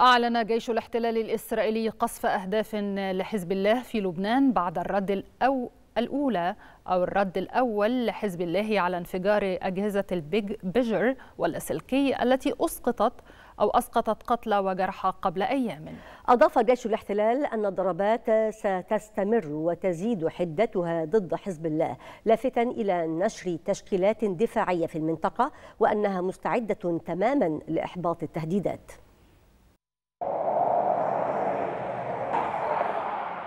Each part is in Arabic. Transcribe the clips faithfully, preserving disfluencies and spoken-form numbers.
أعلن جيش الاحتلال الإسرائيلي قصف أهداف لحزب الله في لبنان بعد الرد الأو الأولى أو الرد الأول لحزب الله على انفجار أجهزة البجر واللاسلكي التي أسقطت أو أسقطت قتلى وجرحى قبل أيام. أضاف جيش الاحتلال أن الضربات ستستمر وتزيد حدتها ضد حزب الله، لافتا إلى نشر تشكيلات دفاعية في المنطقة وأنها مستعدة تماما لإحباط التهديدات.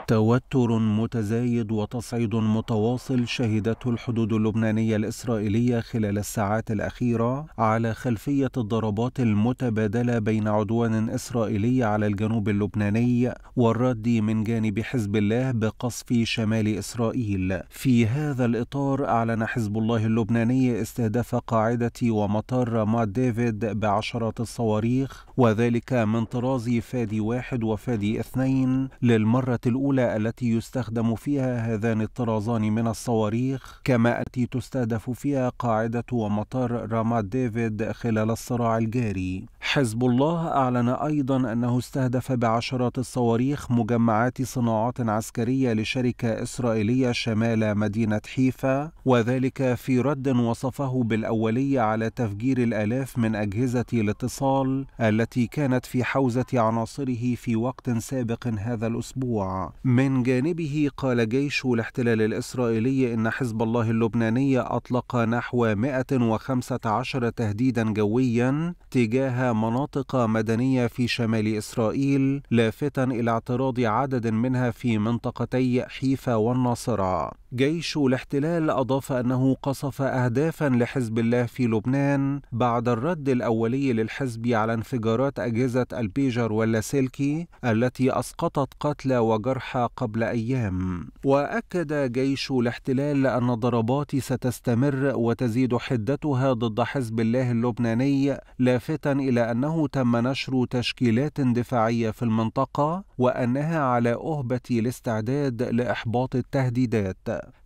توتر متزايد وتصعيد متواصل شهدته الحدود اللبنانية الإسرائيلية خلال الساعات الأخيرة على خلفية الضربات المتبادلة بين عدوان إسرائيلي على الجنوب اللبناني والرد من جانب حزب الله بقصف شمال إسرائيل. في هذا الإطار أعلن حزب الله اللبناني استهداف قاعدة ومطار رامات ديفيد بعشرات الصواريخ، وذلك من طراز فادي واحد وفادي اثنين للمرة الأولى التي يستخدم فيها هذان الطرازان من الصواريخ، كما التي تستهدف فيها قاعدة ومطار رامات ديفيد خلال الصراع الجاري. حزب الله أعلن أيضا أنه استهدف بعشرات الصواريخ مجمعات صناعات عسكرية لشركة إسرائيلية شمال مدينة حيفا، وذلك في رد وصفه بالأولية على تفجير الآلاف من أجهزة الاتصال التي كانت في حوزة عناصره في وقت سابق هذا الأسبوع. من جانبه قال جيش الاحتلال الإسرائيلي إن حزب الله اللبناني أطلق نحو مئة وخمسة عشر تهديدا جويا تجاه مناطق مدنية في شمال إسرائيل، لافتا إلى اعتراض عدد منها في منطقتي حيفا والناصرة. جيش الاحتلال أضاف أنه قصف أهدافا لحزب الله في لبنان بعد الرد الأولي للحزب على انفجارات أجهزة البيجر واللاسلكي التي أسقطت قتلى وجرحى قبل أيام. وأكد جيش الاحتلال أن الضربات ستستمر وتزيد حدتها ضد حزب الله اللبناني، لافتا إلى أنه تم نشر تشكيلات دفاعية في المنطقة وأنها على أهبة الاستعداد لإحباط التهديدات.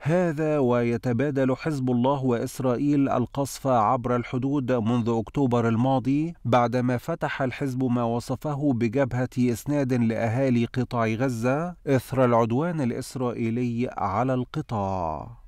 هذا ويتبادل حزب الله وإسرائيل القصف عبر الحدود منذ أكتوبر الماضي، بعدما فتح الحزب ما وصفه بجبهة إسناد لأهالي قطاع غزة إثر العدوان الإسرائيلي على القطاع.